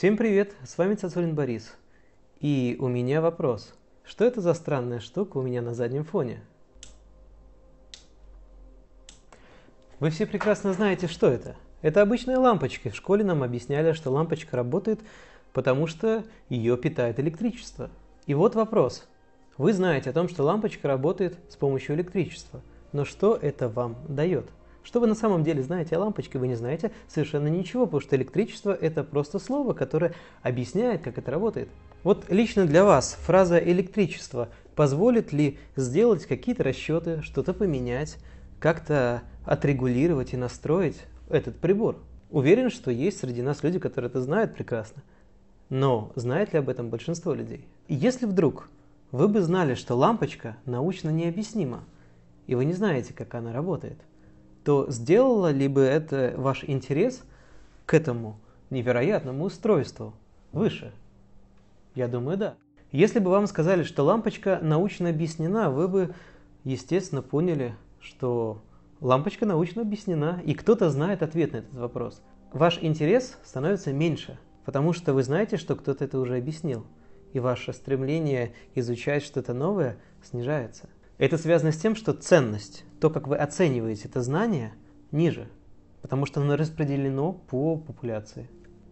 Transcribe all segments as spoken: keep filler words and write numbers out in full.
Всем привет, с вами Цацулин Борис. И у меня вопрос. Что это за странная штука у меня на заднем фоне? Вы все прекрасно знаете, что это. Это обычные лампочки. В школе нам объясняли, что лампочка работает, потому что ее питает электричество. И вот вопрос. Вы знаете о том, что лампочка работает с помощью электричества. Но что это вам дает? Что вы на самом деле знаете о лампочке? Вы не знаете совершенно ничего, потому что электричество – это просто слово, которое объясняет, как это работает. Вот лично для вас фраза «электричество» позволит ли сделать какие-то расчеты, что-то поменять, как-то отрегулировать и настроить этот прибор? Уверен, что есть среди нас люди, которые это знают прекрасно. Но знает ли об этом большинство людей? Если вдруг вы бы знали, что лампочка научно необъяснима, и вы не знаете, как она работает, то сделало ли бы это ваш интерес к этому невероятному устройству выше? Я думаю, да. Если бы вам сказали, что лампочка научно объяснена, вы бы, естественно, поняли, что лампочка научно объяснена, и кто-то знает ответ на этот вопрос. Ваш интерес становится меньше, потому что вы знаете, что кто-то это уже объяснил, и ваше стремление изучать что-то новое снижается. Это связано с тем, что ценность, то, как вы оцениваете это знание, ниже, потому что оно распределено по популяции.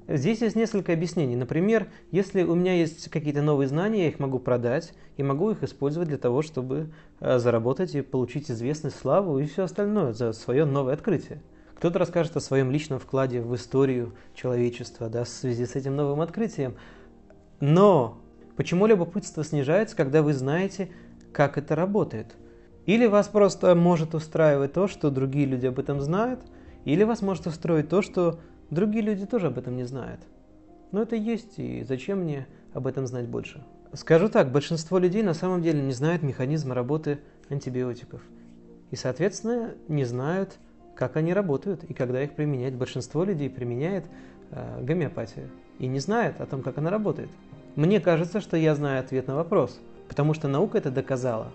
Здесь есть несколько объяснений. Например, если у меня есть какие-то новые знания, я их могу продать и могу их использовать для того, чтобы заработать и получить известность, славу и все остальное за свое новое открытие. Кто-то расскажет о своем личном вкладе в историю человечества, да, в связи с этим новым открытием. Но почему любопытство снижается, когда вы знаете, как это работает? Или вас просто может устраивать то, что другие люди об этом знают, или вас может устроить то, что другие люди тоже об этом не знают. Но это есть, и зачем мне об этом знать больше? Скажу так, большинство людей на самом деле не знают механизма работы антибиотиков. И, соответственно, не знают, как они работают и когда их применять. Большинство людей применяет э, гомеопатию и не знает о том, как она работает. Мне кажется, что я знаю ответ на вопрос. Потому что наука это доказала.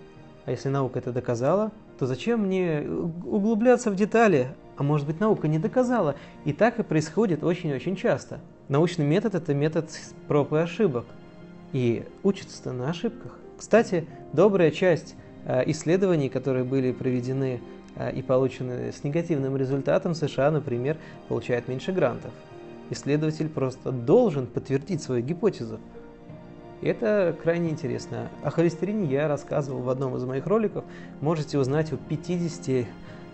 А если наука это доказала, то зачем мне углубляться в детали? А может быть, наука не доказала? И так и происходит очень-очень часто. Научный метод – это метод проб и ошибок. И учатся на ошибках. Кстати, добрая часть исследований, которые были проведены и получены с негативным результатом, США, например, получает меньше грантов. Исследователь просто должен подтвердить свою гипотезу. Это крайне интересно. О холестерине я рассказывал в одном из моих роликов. Можете узнать о пятидесяти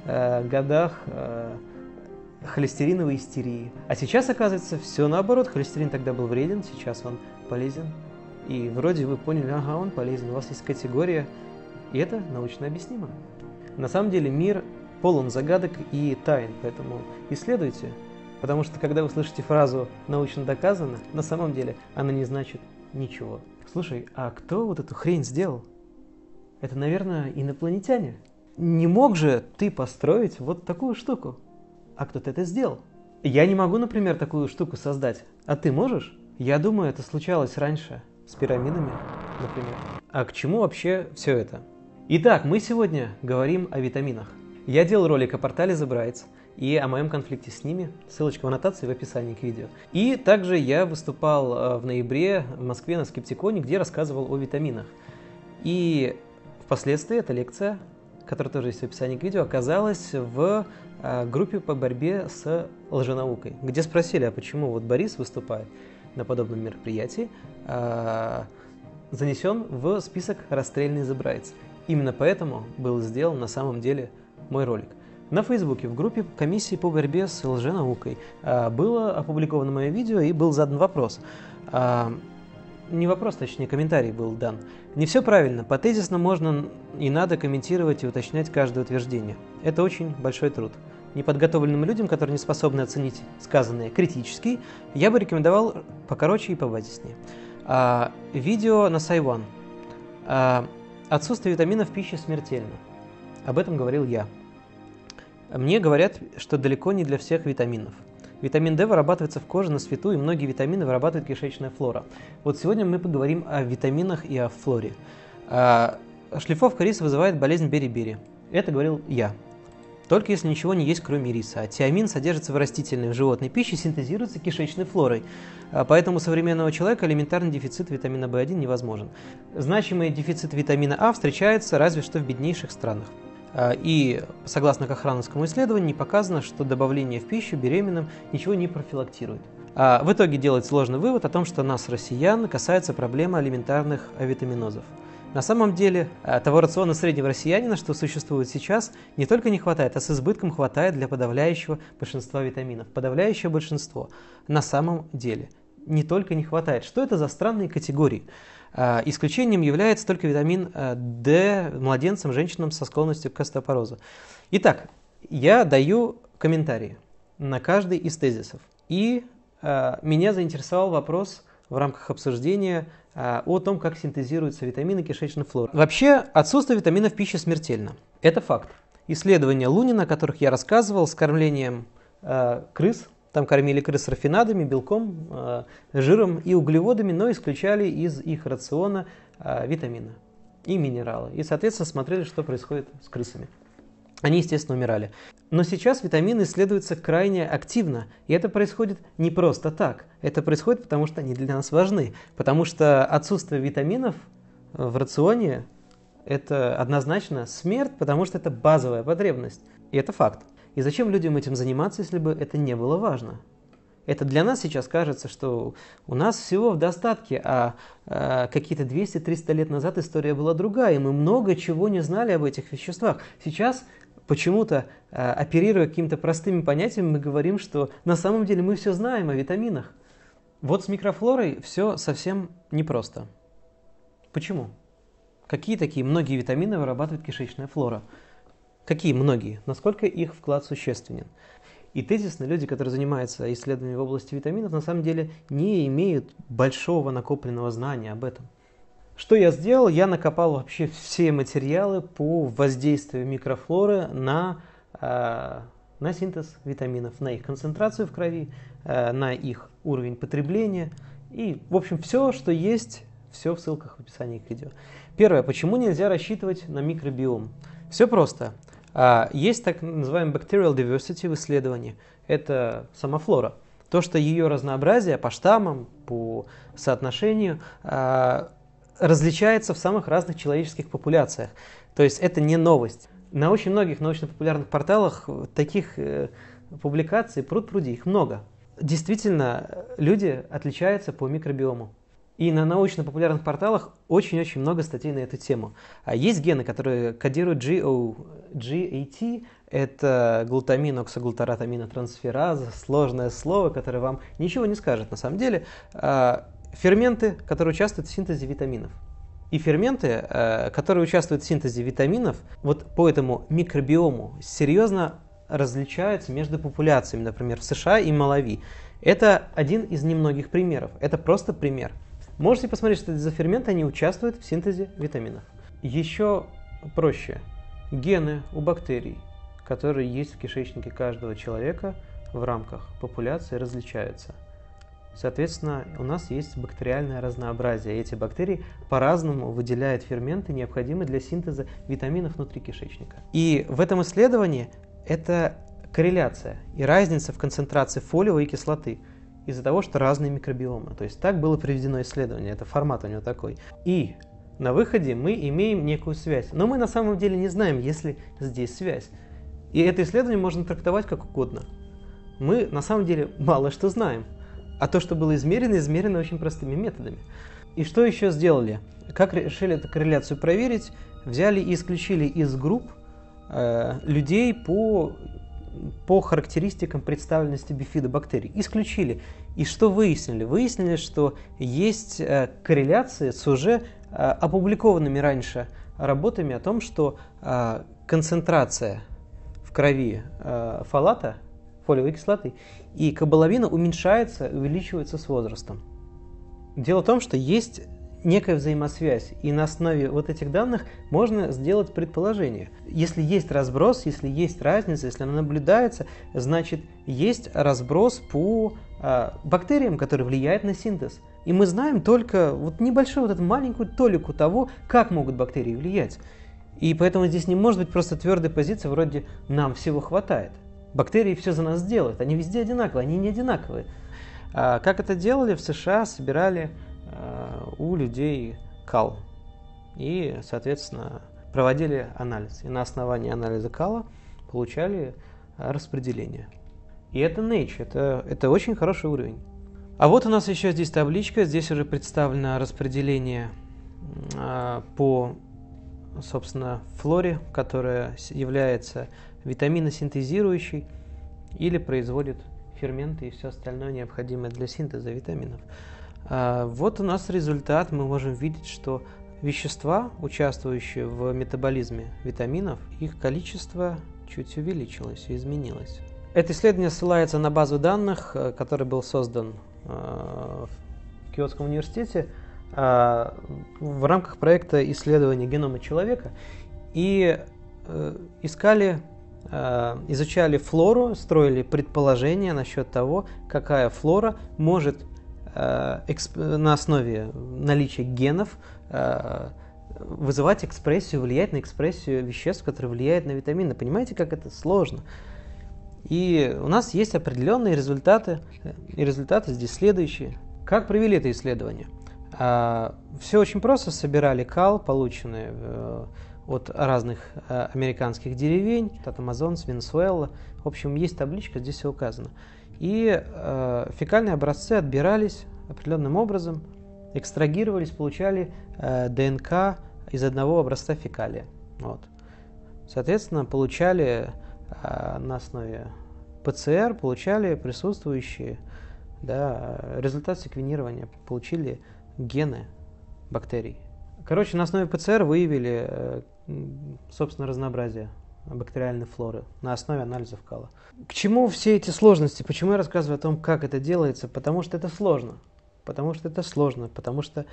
э, годах э, холестериновой истерии. А сейчас, оказывается, все наоборот. Холестерин тогда был вреден, сейчас он полезен. И вроде вы поняли, ага, он полезен. У вас есть категория, и это научно объяснимо. На самом деле мир полон загадок и тайн, поэтому исследуйте. Потому что, когда вы слышите фразу «научно доказано», на самом деле она не значит ничего. Слушай, а кто вот эту хрень сделал? Это, наверное, инопланетяне. Не мог же ты построить вот такую штуку? А кто-то это сделал. Я не могу, например, такую штуку создать. А ты можешь? Я думаю, это случалось раньше. С пирамидами, например. А к чему вообще все это? Итак, мы сегодня говорим о витаминах. Я делал ролик о портале The Brights и о моем конфликте с ними, ссылочка в аннотации в описании к видео. И также я выступал в ноябре в Москве на Скептиконе, где рассказывал о витаминах. И впоследствии эта лекция, которая тоже есть в описании к видео, оказалась в группе по борьбе с лженаукой, где спросили, а почему вот Борис, выступая на подобном мероприятии, занесен в список расстрельный The Brights. Именно поэтому был сделан на самом деле мой ролик. На Фейсбуке в группе комиссии по борьбе с лженаукой было опубликовано мое видео и был задан вопрос. Не вопрос, точнее, комментарий был дан. Не все правильно. По-тезисно можно и надо комментировать и уточнять каждое утверждение. Это очень большой труд. Неподготовленным людям, которые не способны оценить сказанное критически, я бы рекомендовал покороче и побазиснее. Видео на Сайван. Отсутствие витаминов в пище смертельно. Об этом говорил я. Мне говорят, что далеко не для всех витаминов. Витамин D вырабатывается в коже, на свету, и многие витамины вырабатывает кишечная флора. Вот сегодня мы поговорим о витаминах и о флоре. Шлифовка риса вызывает болезнь бери-бери. Это говорил я. только если ничего не есть, кроме риса. А тиамин содержится в растительной, в животной пище, синтезируется кишечной флорой. Поэтому у современного человека элементарный дефицит витамина В один невозможен. Значимый дефицит витамина А встречается разве что в беднейших странах. И, согласно кохрановскому исследованию, показано, что добавление в пищу беременным ничего не профилактирует. В итоге делать сложный вывод о том, что нас, россиян, касается проблемы элементарных авитаминозов. На самом деле, того рациона среднего россиянина, что существует сейчас, не только не хватает, а с избытком хватает для подавляющего большинства витаминов. Подавляющее большинство. На самом деле, не только не хватает. Что это за странные категории? Исключением является только витамин Д младенцам, женщинам со склонностью к остеопорозу. Итак, я даю комментарии на каждый из тезисов. И меня заинтересовал вопрос в рамках обсуждения о том, как синтезируются витамины кишечной флоры. Вообще, отсутствие витаминов в пище смертельно. Это факт. Исследования Лунина, о которых я рассказывал, с кормлением э, крыс. Там кормили крыс рафинадами, белком, э, жиром и углеводами, но исключали из их рациона э, витамины и минералы. И, соответственно, смотрели, что происходит с крысами. Они, естественно, умирали. Но сейчас витамины исследуются крайне активно, и это происходит не просто так. Это происходит, потому что они для нас важны, потому что отсутствие витаминов в рационе – это однозначно смерть, потому что это базовая потребность, и это факт. И зачем людям этим заниматься, если бы это не было важно? Это для нас сейчас кажется, что у нас всего в достатке, а, а какие-то двести-триста лет назад история была другая, и мы много чего не знали об этих веществах. Сейчас почему-то, э, оперируя какими-то простыми понятиями, мы говорим, что на самом деле мы все знаем о витаминах. Вот с микрофлорой все совсем непросто. Почему? Какие такие многие витамины вырабатывает кишечная флора? Какие многие? Насколько их вклад существенен? И тезисно люди, которые занимаются исследованиями в области витаминов, на самом деле не имеют большого накопленного знания об этом. Что я сделал? Я накопал вообще все материалы по воздействию микрофлоры на, э, на синтез витаминов, на их концентрацию в крови, э, на их уровень потребления. И, в общем, все, что есть, все в ссылках в описании к видео. Первое. Почему нельзя рассчитывать на микробиом? Все просто. Э, есть так называемый bacterial diversity в исследовании. Это сама флора. То, что ее разнообразие по штаммам, по соотношению э, – различается в самых разных человеческих популяциях. То есть это не новость. На очень многих научно-популярных порталах таких э, публикаций пруд-пруди, их много. Действительно, люди отличаются по микробиому. И на научно-популярных порталах очень-очень много статей на эту тему. А есть гены, которые кодируют джи эй ти, это глутамин, оксоглутарат, аминотрансфераза, сложное слово, которое вам ничего не скажет на самом деле. Ферменты, которые участвуют в синтезе витаминов. И ферменты, которые участвуют в синтезе витаминов, вот по этому микробиому серьезно различаются между популяциями, например, в США и Малави. Это один из немногих примеров, это просто пример. Можете посмотреть, что это за ферменты, они участвуют в синтезе витаминов. Еще проще. Гены у бактерий, которые есть в кишечнике каждого человека в рамках популяции, различаются. Соответственно, у нас есть бактериальное разнообразие. Эти бактерии по-разному выделяют ферменты, необходимые для синтеза витаминов внутри кишечника. И в этом исследовании это корреляция и разница в концентрации фолиевой кислоты из-за того, что разные микробиомы. То есть так было приведено исследование, это формат у него такой. И на выходе мы имеем некую связь, но мы на самом деле не знаем, есть ли здесь связь. И это исследование можно трактовать как угодно. Мы на самом деле мало что знаем. А то, что было измерено, измерено очень простыми методами. И что еще сделали? Как решили эту корреляцию проверить? Взяли и исключили из групп э, людей по, по характеристикам представленности бифидобактерий. Исключили. И что выяснили? Выяснили, что есть э, корреляции с уже э, опубликованными раньше работами о том, что э, концентрация в крови э, фолата, фолиевой кислоты, и кобаловина уменьшается, увеличивается с возрастом. Дело в том, что есть некая взаимосвязь, и на основе вот этих данных можно сделать предположение. Если есть разброс, если есть разница, если она наблюдается, значит, есть разброс по э, бактериям, которые влияют на синтез. И мы знаем только вот небольшую, вот эту маленькую толику того, как могут бактерии влиять. И поэтому здесь не может быть просто твердой позиции вроде «нам всего хватает». Бактерии все за нас делают, они везде одинаковые, они не одинаковые. А как это делали? В США собирали а, у людей кал и, соответственно, проводили анализ. И на основании анализа кала получали а, распределение. И это nature, это, это очень хороший уровень. А вот у нас еще здесь табличка, здесь уже представлено распределение а, по, собственно, флоре, которая является витаминосинтезирующей или производит ферменты и все остальное необходимое для синтеза витаминов. А вот у нас результат. Мы можем видеть, что вещества, участвующие в метаболизме витаминов, их количество чуть увеличилось и изменилось. Это исследование ссылается на базу данных, который был создан в Киотском университете в рамках проекта исследования генома человека, и искали изучали флору, строили предположения насчет того, какая флора может на основе наличия генов вызывать экспрессию, влиять на экспрессию веществ, которые влияют на витамины. Понимаете, как это сложно? И у нас есть определенные результаты, и результаты здесь следующие. Как провели это исследование? Все очень просто. Собирали кал, полученный от разных э, американских деревень, от Амазонс, Венесуэла. В общем, есть табличка, здесь все указано. И э, фекальные образцы отбирались определенным образом, экстрагировались, получали э, ДНК из одного образца фекалия. Вот. Соответственно, получали э, на основе ПЦР, получали присутствующие, да, результат секвенирования, получили гены бактерий. Короче, на основе ПЦР выявили э, собственно, разнообразие бактериальной флоры на основе анализов кала. К чему все эти сложности? Почему я рассказываю о том, как это делается? Потому что это сложно. Потому что это сложно. Потому что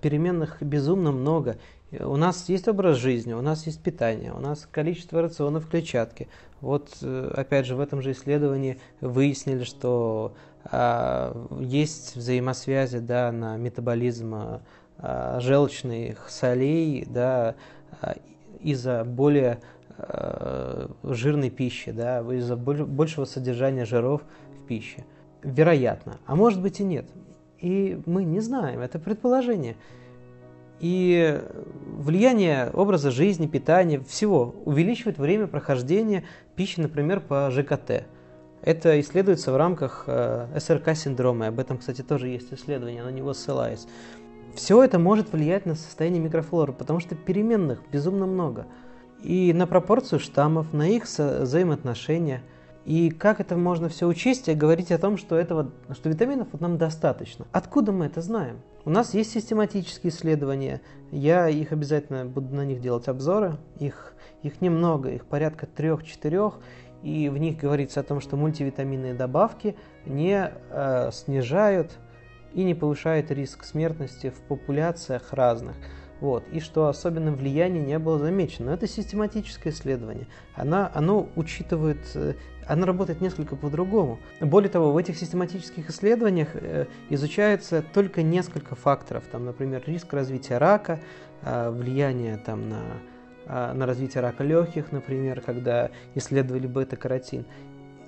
переменных безумно много. У нас есть образ жизни, у нас есть питание, у нас количество рационов клетчатки. Вот, опять же, в этом же исследовании выяснили, что э, есть взаимосвязи, да, на метаболизм э, желчных солей, да, из-за более э, жирной пищи, да, из-за большего содержания жиров в пище. Вероятно. А может быть и нет. И мы не знаем. Это предположение. И влияние образа жизни, питания, всего увеличивает время прохождения пищи, например, по ЖКТ. Это исследуется в рамках э, СРК-синдрома. Об этом, кстати, тоже есть исследование, на него ссылаюсь. Все это может влиять на состояние микрофлоры, потому что переменных безумно много. И на пропорцию штаммов, на их взаимоотношения. И как это можно все учесть и говорить о том, что, этого, что витаминов нам достаточно? Откуда мы это знаем? У нас есть систематические исследования. Я их обязательно буду на них делать обзоры. Их, их немного, их порядка трех-четырех. И в них говорится о том, что мультивитаминные добавки не э, снижают и не повышает риск смертности в популяциях разных. Вот. И что особенно влияние не было замечено. Это систематическое исследование. Она, оно, учитывает, оно работает несколько по-другому. Более того, в этих систематических исследованиях изучается только несколько факторов. Там, например, риск развития рака, влияние там, на, на развитие рака легких, например, когда исследовали бета-каротин.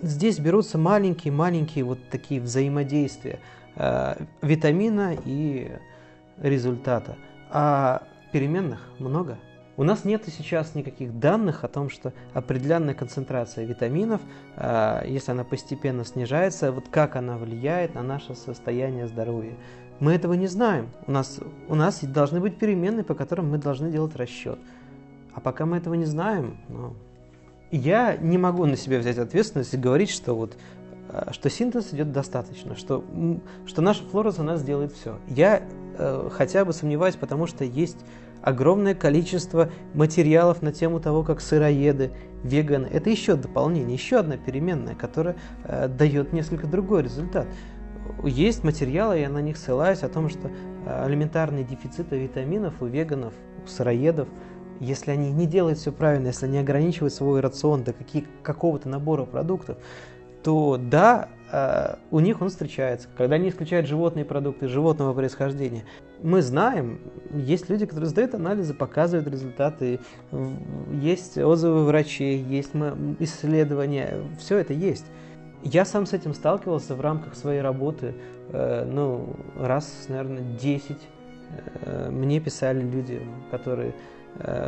Здесь берутся маленькие-маленькие вот такие взаимодействия витамина и результата. А переменных много. У нас нет сейчас никаких данных о том, что определенная концентрация витаминов, если она постепенно снижается, вот как она влияет на наше состояние здоровья. Мы этого не знаем. У нас, у нас должны быть переменные, по которым мы должны делать расчет. А пока мы этого не знаем, ну, я не могу на себя взять ответственность и говорить, что вот что синтез идет достаточно, что, что наша флора за нас делает все. Я э, хотя бы сомневаюсь, потому что есть огромное количество материалов на тему того, как сыроеды, веганы. Это еще дополнение, еще одна переменная, которая э, дает несколько другой результат. Есть материалы, я на них ссылаюсь, о том, что элементарные дефициты витаминов у веганов, у сыроедов, если они не делают все правильно, если они ограничивают свой рацион до каких, какого-то набора продуктов, то да, у них он встречается, когда они исключают животные продукты, животного происхождения. Мы знаем, есть люди, которые сдают анализы, показывают результаты, есть отзывы врачей, есть исследования, все это есть. Я сам с этим сталкивался в рамках своей работы, ну, раз, наверное, десять. Мне писали люди, которые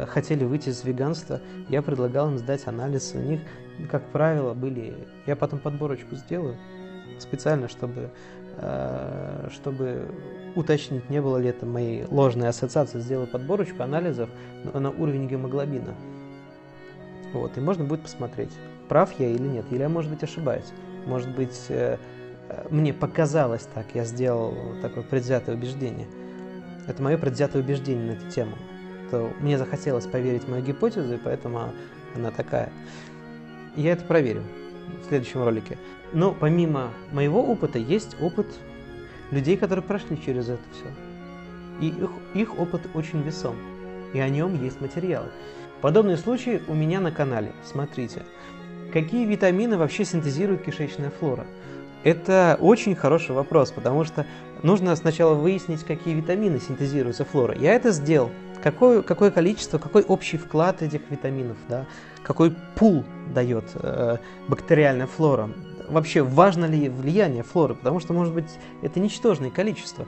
хотели выйти из веганства, я предлагал им сдать анализ. У них, как правило, были... Я потом подборочку сделаю специально, чтобы, чтобы уточнить, не было ли это моей ложной ассоциации. Сделаю подборочку анализов на уровень гемоглобина. Вот, и можно будет посмотреть, прав я или нет. Или я, может быть, ошибаюсь. Может быть, мне показалось так, я сделал такое предвзятое убеждение. Это мое предвзятое убеждение на эту тему. То мне захотелось поверить в мою гипотезу, и поэтому она такая. Я это проверю в следующем ролике. Но помимо моего опыта, есть опыт людей, которые прошли через это все. И их, их опыт очень весом. И о нем есть материалы. Подобные случаи у меня на канале. Смотрите. Какие витамины вообще синтезирует кишечная флора? Это очень хороший вопрос, потому что нужно сначала выяснить, какие витамины синтезируются флорой. Я это сделал. Какое, какое количество, какой общий вклад этих витаминов, да? Какой пул дает э, бактериальная флора. Вообще, важно ли влияние флоры, потому что, может быть, это ничтожное количество.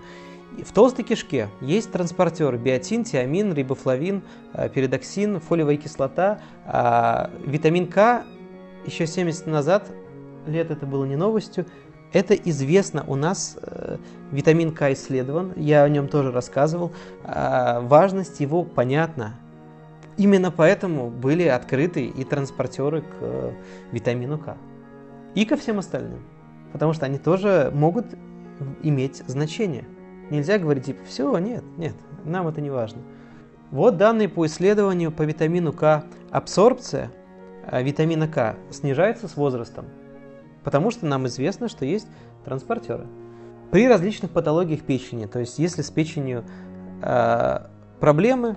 В толстой кишке есть транспортеры: биотин, тиамин, рибофлавин, э, пиридоксин, фолиевая кислота, э, витамин К. Еще семьдесят назад лет это было не новостью. Это известно у нас, э, витамин К исследован, я о нем тоже рассказывал, э, важность его понятна. Именно поэтому были открыты и транспортеры к э, витамину К. И ко всем остальным, потому что они тоже могут иметь значение. Нельзя говорить, типа, все, нет, нет, нам это не важно. Вот данные по исследованию по витамину К. Абсорбция э, витамина К снижается с возрастом. Потому что нам известно, что есть транспортеры. При различных патологиях печени, то есть если с печенью э, проблемы,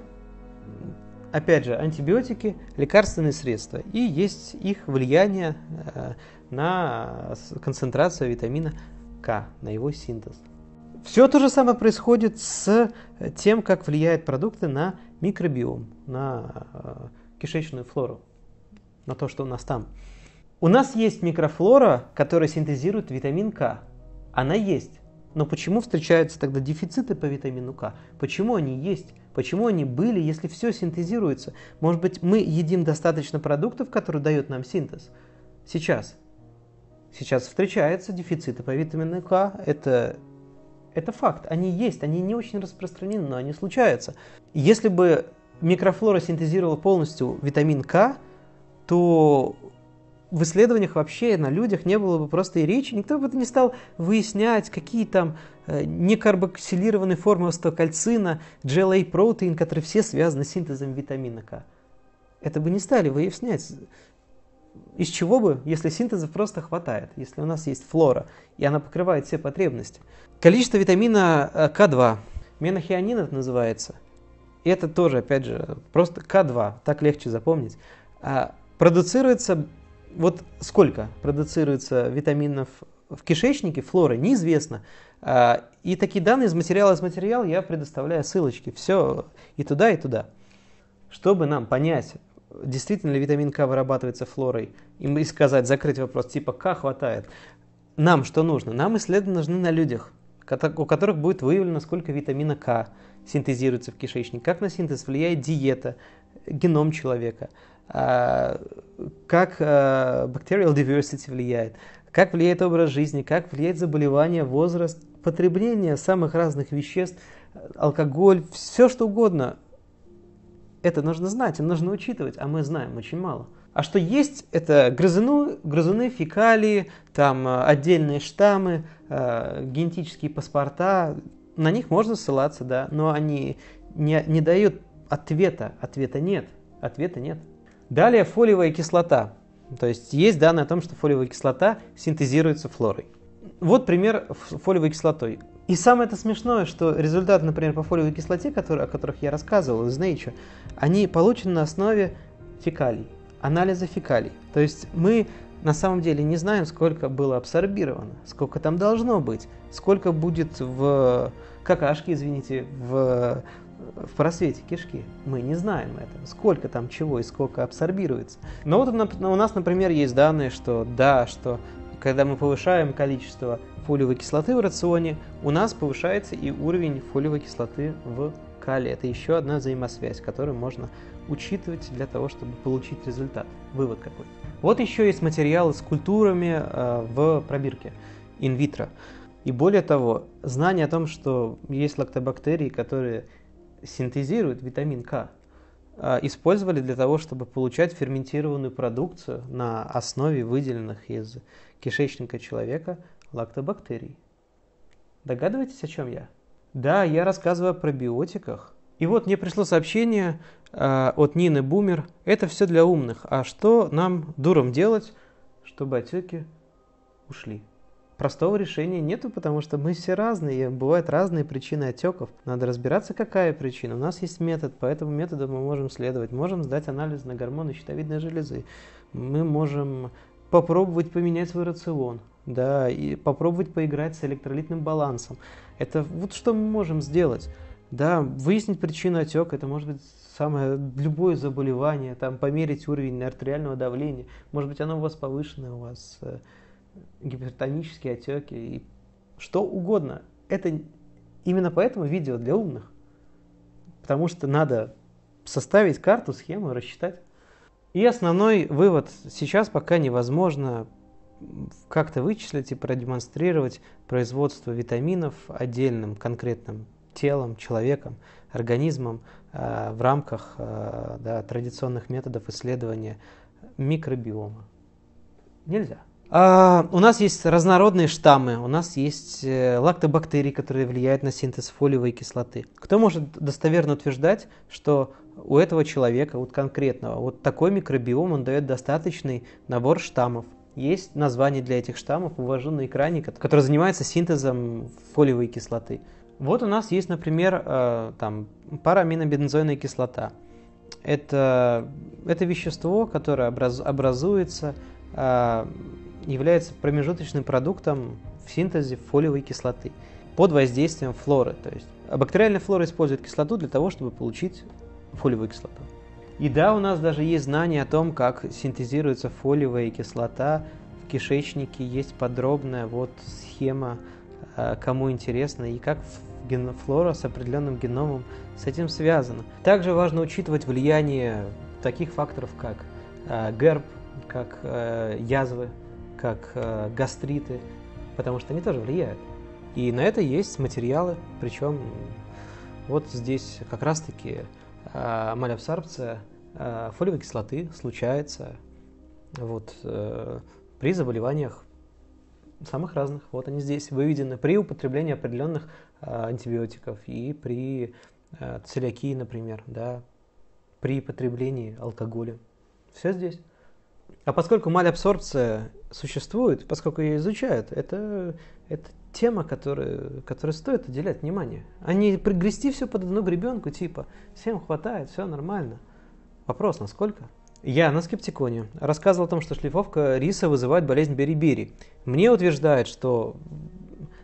опять же, антибиотики, лекарственные средства, и есть их влияние э, на концентрацию витамина К, на его синтез. Все то же самое происходит с тем, как влияют продукты на микробиом, на э, кишечную флору, на то, что у нас там. У нас есть микрофлора, которая синтезирует витамин К. Она есть. Но почему встречаются тогда дефициты по витамину К? Почему они есть? Почему они были, если все синтезируется? Может быть, мы едим достаточно продуктов, которые дают нам синтез? Сейчас. Сейчас встречаются дефициты по витамину К. Это, это факт. Они есть. Они не очень распространены, но они случаются. Если бы микрофлора синтезировала полностью витамин К, то... в исследованиях вообще на людях не было бы просто и речи, никто бы не стал выяснять, какие там некарбоксилированные формы остеокальцина, джи эл эй-протеин, которые все связаны с синтезом витамина К. Это бы не стали выяснять. Из чего бы, если синтеза просто хватает, если у нас есть флора, и она покрывает все потребности. Количество витамина К2, менахинон это называется, это тоже, опять же, просто К2, так легче запомнить, продуцируется... Вот сколько продуцируется витаминов в кишечнике, флоры, неизвестно. И такие данные из материала из материала я предоставляю ссылочки. Все и туда, и туда. Чтобы нам понять, действительно ли витамин К вырабатывается флорой, и сказать, закрыть вопрос, типа К хватает. Нам что нужно? Нам исследования нужны на людях, у которых будет выявлено, сколько витамина К синтезируется в кишечнике, как на синтез влияет диета, геном человека, как bacterial diversity влияет, как влияет образ жизни, как влияет заболевание, возраст, потребление самых разных веществ, алкоголь, все что угодно. Это нужно знать, и нужно учитывать, а мы знаем очень мало. А что есть, это грызуны, грызуны, фекалии, там отдельные штаммы, генетические паспорта. На них можно ссылаться, да, но они не, не дают ответа. Ответа нет. Ответа нет. Далее фолиевая кислота. То есть есть данные о том, что фолиевая кислота синтезируется флорой. Вот пример фолиевой кислотой. И самое -то смешное, что результаты, например, по фолиевой кислоте, которые, о которых я рассказывал из Nature, они получены на основе фекалий, анализа фекалий. То есть мы на самом деле не знаем, сколько было абсорбировано, сколько там должно быть, сколько будет в какашке, извините, в, в просвете кишки. Мы не знаем это, сколько там чего и сколько абсорбируется. Но вот у нас, например, есть данные, что да, что когда мы повышаем количество фолиевой кислоты в рационе, у нас повышается и уровень фолиевой кислоты в калия. Это еще одна взаимосвязь, которую можно учитывать для того, чтобы получить результат, вывод какой-то. Вот еще есть материалы с культурами э, в пробирке, инвитро. И более того, знание о том, что есть лактобактерии, которые синтезируют витамин К, э, использовали для того, чтобы получать ферментированную продукцию на основе выделенных из кишечника человека лактобактерий. Догадываетесь, о чем я? Да, я рассказываю о пробиотиках. И вот мне пришло сообщение э, от Нины Бумер. Это все для умных. А что нам, дурам, делать, чтобы отеки ушли? Простого решения нету, потому что мы все разные. Бывают разные причины отеков. Надо разбираться, какая причина. У нас есть метод, по этому методу мы можем следовать. Можем сдать анализ на гормоны щитовидной железы. Мы можем попробовать поменять свой рацион. Да, и попробовать поиграть с электролитным балансом. Это вот что мы можем сделать. Да, выяснить причину отека, это может быть самое любое заболевание, там, померить уровень артериального давления. Может быть, оно у вас повышенное, у вас э, гипертонические отеки, и что угодно. Это именно поэтому видео для умных. Потому что надо составить карту, схему, рассчитать. И основной вывод сейчас пока невозможно как-то вычислить и продемонстрировать производство витаминов отдельным конкретным телом, человеком, организмом э, в рамках э, да, традиционных методов исследования микробиома. Нельзя. А, у нас есть разнородные штаммы, у нас есть лактобактерии, которые влияют на синтез фолиевой кислоты. Кто может достоверно утверждать, что у этого человека, вот конкретного, вот такой микробиом, он дает достаточный набор штаммов? Есть название для этих штаммов, увожу на экране, который занимается синтезом фолиевой кислоты. Вот у нас есть, например, там, параминобензойная кислота. Это, это вещество, которое образуется, является промежуточным продуктом в синтезе фолиевой кислоты под воздействием флоры. То есть бактериальная флора использует кислоту для того, чтобы получить фолиевую кислоту. И да, у нас даже есть знания о том, как синтезируется фолиевая кислота в кишечнике. Есть подробная вот схема, кому интересно, и как флора с определенным геномом с этим связана. Также важно учитывать влияние таких факторов, как ГЭРБ, как язвы, как гастриты, потому что они тоже влияют. И на это есть материалы, причем вот здесь как раз-таки малеабсорбция фолиевой кислоты случается вот, при заболеваниях самых разных. Вот они здесь выведены при употреблении определенных антибиотиков и при целиакии, например, да, при потреблении алкоголя. Все здесь. А поскольку малеабсорбция существует, поскольку ее изучают, это, это тема, которой, которой стоит уделять внимание. А не пригрести все под одну гребенку, типа всем хватает, все нормально. Вопрос, насколько? Я на Скептиконе рассказывал о том, что шлифовка риса вызывает болезнь бери-бери. Мне утверждают, что,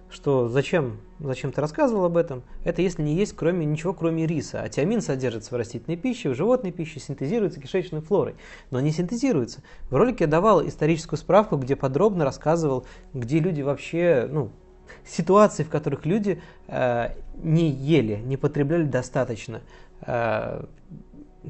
что зачем, зачем ты рассказывал об этом, это если не есть кроме, ничего кроме риса. А тиамин содержится в растительной пище, в животной пище, синтезируется кишечной флорой, но не синтезируется. В ролике я давал историческую справку, где подробно рассказывал, где люди вообще, ну, ситуации, в которых люди э, не ели, не потребляли достаточно э,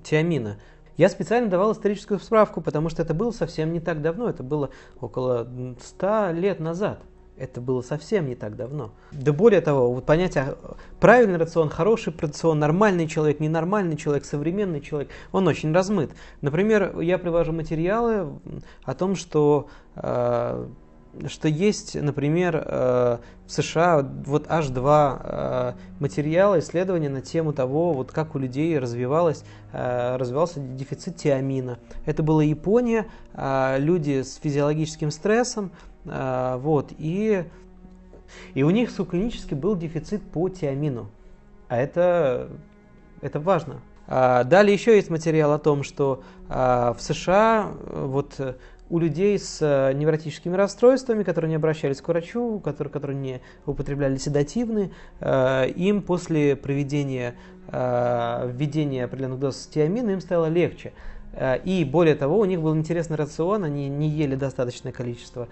тиамина. Я специально давал историческую справку, потому что это было совсем не так давно, это было около ста лет назад. Это было совсем не так давно. Да более того, вот понятие правильный рацион, хороший рацион, нормальный человек, ненормальный человек, современный человек, он очень размыт. Например, я привожу материалы о том, что... Э, что есть, например, в США вот аж два материала исследования на тему того, вот как у людей развивалось, развивался дефицит тиамина. Это была Япония, люди с физиологическим стрессом, вот, и, и у них субклинически был дефицит по тиамину. А это, это важно. Далее еще есть материал о том, что в США вот у людей с невротическими расстройствами, которые не обращались к врачу, которые, которые не употребляли седативные, э, им после проведения, э, введения определенных доз тиамина им стало легче. И более того, у них был интересный рацион, они не ели достаточное количество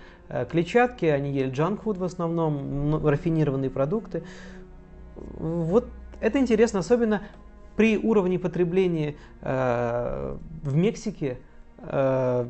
клетчатки, они ели джанкфуд в основном, рафинированные продукты. Вот это интересно, особенно при уровне потребления э, в Мексике э,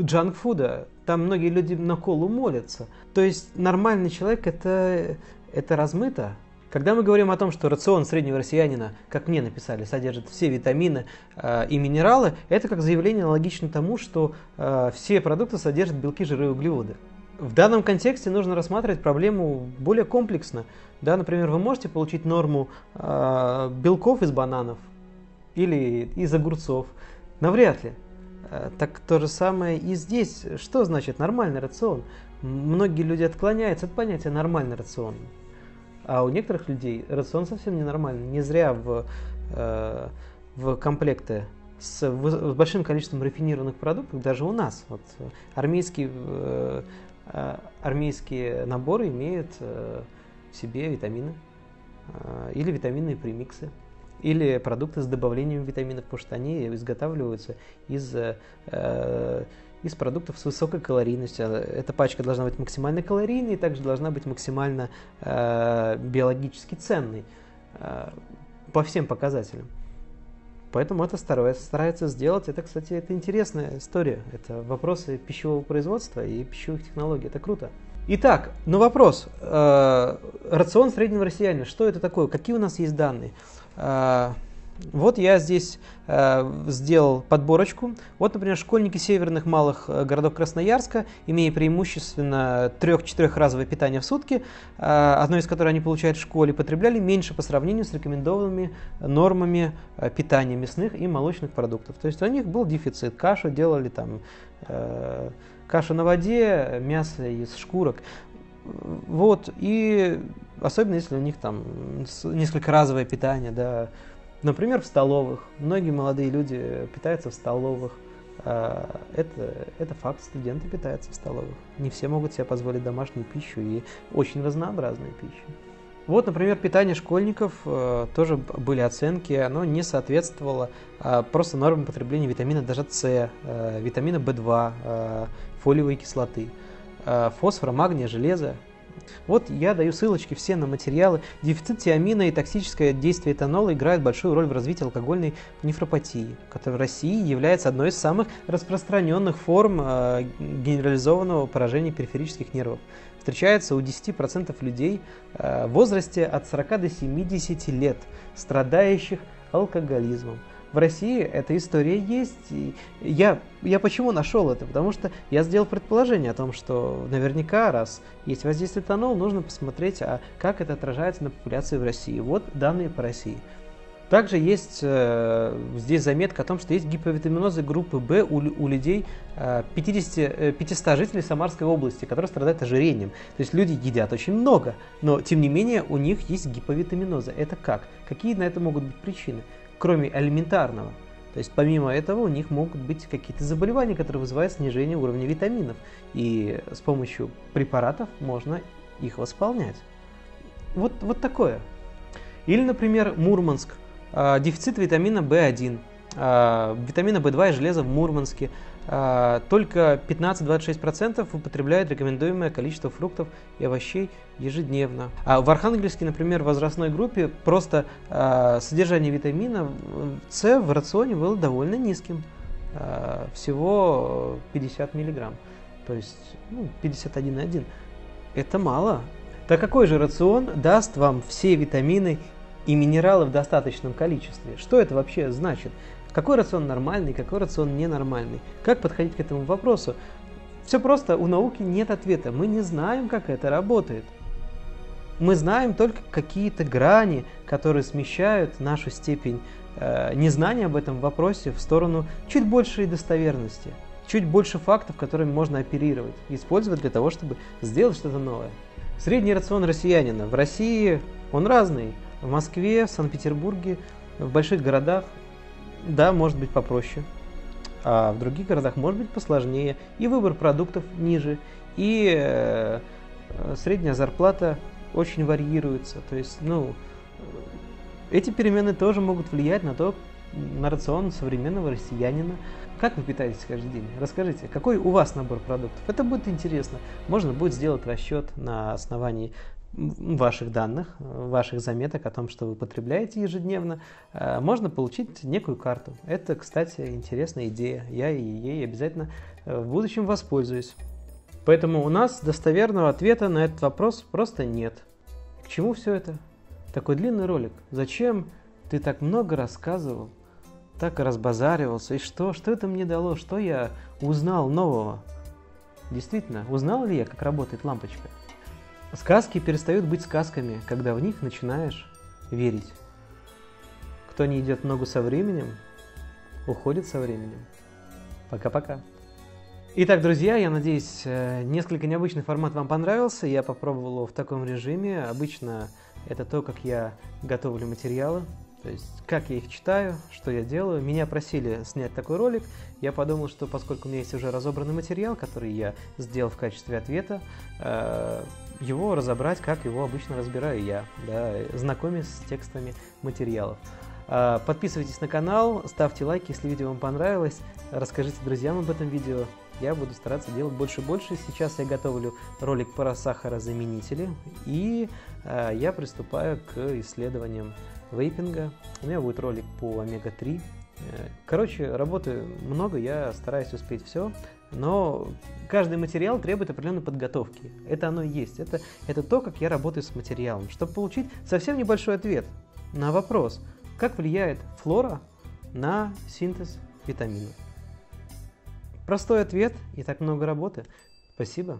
джанкфуда. Там многие люди на колу молятся. То есть нормальный человек – это, это размыто. Когда мы говорим о том, что рацион среднего россиянина, как мне написали, содержит все витамины э, и минералы, это как заявление аналогично тому, что э, все продукты содержат белки, жиры и углеводы. В данном контексте нужно рассматривать проблему более комплексно. Да, например, вы можете получить норму э, белков из бананов или из огурцов. Навряд ли. Э, так то же самое и здесь. Что значит нормальный рацион? Многие люди отклоняются от понятия «нормальный рацион». А у некоторых людей рацион совсем ненормальный. Не зря в, э, в комплекты с, в, с большим количеством рафинированных продуктов, даже у нас. Вот, армейские, э, армейские наборы имеют э, в себе витамины, э, или витаминные премиксы, или продукты с добавлением витаминов, потому что они изготавливаются из... Э, из продуктов с высокой калорийностью. Эта пачка должна быть максимально калорийной и также должна быть максимально э, биологически ценной э, по всем показателям. Поэтому это старается, старается сделать. Это, кстати, это интересная история. Это вопросы пищевого производства и пищевых технологий. Это круто. Итак, ну вопрос. Э, рацион среднего россиянина. Что это такое? Какие у нас есть данные? Э, Вот я здесь э, сделал подборочку. Вот, например, школьники северных малых городов Красноярска, имея преимущественно три-четырехразовое питание в сутки, э, одно из которых они получают в школе, потребляли меньше по сравнению с рекомендованными нормами питания мясных и молочных продуктов. То есть у них был дефицит. Кашу делали там, э, кашу на воде, мясо из шкурок. Вот. И особенно если у них там несколькоразовое питание, да. Например, в столовых. Многие молодые люди питаются в столовых. Это, это факт, студенты питаются в столовых. Не все могут себе позволить домашнюю пищу и очень разнообразную пищу. Вот, например, питание школьников, тоже были оценки, оно не соответствовало просто нормам потребления витамина даже С, витамина В два, фолиевой кислоты, фосфора, магния, железа. Вот я даю ссылочки все на материалы. Дефицит тиамина и токсическое действие этанола играют большую роль в развитии алкогольной нефропатии, которая в России является одной из самых распространенных форм э, генерализованного поражения периферических нервов. Встречается у десяти процентов людей э, в возрасте от сорока до семидесяти лет, страдающих алкоголизмом. В России эта история есть. И я, я почему нашел это? Потому что я сделал предположение о том, что наверняка, раз есть воздействие этанола, нужно посмотреть, а как это отражается на популяции в России. Вот данные по России. Также есть э, здесь заметка о том, что есть гиповитаминозы группы В у, у людей э, пятьдесят, пятьсот жителей Самарской области, которые страдают ожирением. То есть люди едят очень много, но тем не менее у них есть гиповитаминозы. Это как? Какие на это могут быть причины? Кроме элементарного. То есть помимо этого у них могут быть какие-то заболевания, которые вызывают снижение уровня витаминов. И с помощью препаратов можно их восполнять. Вот, вот такое. Или, например, Мурманск. Э, дефицит витамина В один, э, витамина В два и железа в Мурманске. Э, только пятнадцать-двадцать шесть процентов употребляют рекомендуемое количество фруктов и овощей ежедневно. А в Архангельске, например, в возрастной группе просто э, содержание витамина С в рационе было довольно низким, э, всего пятьдесят миллиграмм, то есть ну, пятьдесят один и один. Это мало. Так какой же рацион даст вам все витамины и минералы в достаточном количестве? Что это вообще значит? Какой рацион нормальный, какой рацион ненормальный? Как подходить к этому вопросу? Все просто, у науки нет ответа. Мы не знаем, как это работает. Мы знаем только какие-то грани, которые смещают нашу степень э, незнания об этом вопросе в сторону чуть большей достоверности, чуть больше фактов, которыми можно оперировать, использовать для того, чтобы сделать что-то новое. Средний рацион россиянина. В России он разный. В Москве, в Санкт-Петербурге, в больших городах, да, может быть попроще. а в других городах может быть посложнее, и выбор продуктов ниже, и средняя зарплата очень варьируется. То есть, ну, эти перемены тоже могут влиять на то, на рацион современного россиянина. Как вы питаетесь каждый день? Расскажите, какой у вас набор продуктов? Это будет интересно. Можно будет сделать расчет на основании ваших данных, ваших заметок о том, что вы потребляете ежедневно. Можно получить некую карту. Это, кстати, интересная идея. Я ей обязательно в будущем воспользуюсь. Поэтому у нас достоверного ответа на этот вопрос просто нет. К чему все это? Такой длинный ролик. Зачем ты так много рассказывал, так разбазаривался? И что? Что это мне дало? Что я узнал нового? Действительно, узнал ли я, как работает лампочка? Сказки перестают быть сказками, когда в них начинаешь верить. Кто не идет в ногу со временем, уходит со временем. Пока-пока. Итак, друзья, я надеюсь, несколько необычный формат вам понравился. Я попробовал его в таком режиме. Обычно это то, как я готовлю материалы, то есть как я их читаю, что я делаю. Меня просили снять такой ролик. Я подумал, что поскольку у меня есть уже разобранный материал, который я сделал в качестве ответа, его разобрать, как его обычно разбираю я, да, знакомясь с текстами материалов. Подписывайтесь на канал, ставьте лайки, если видео вам понравилось. Расскажите друзьям об этом видео. Я буду стараться делать больше и больше. Сейчас я готовлю ролик про сахарозаменители, и э, я приступаю к исследованиям вейпинга. У меня будет ролик по омега три. Короче, работы много, я стараюсь успеть все, но каждый материал требует определенной подготовки. Это оно и есть. Это, это то, как я работаю с материалом, чтобы получить совсем небольшой ответ на вопрос, как влияет флора на синтез витаминов. Простой ответ и так много работы. Спасибо.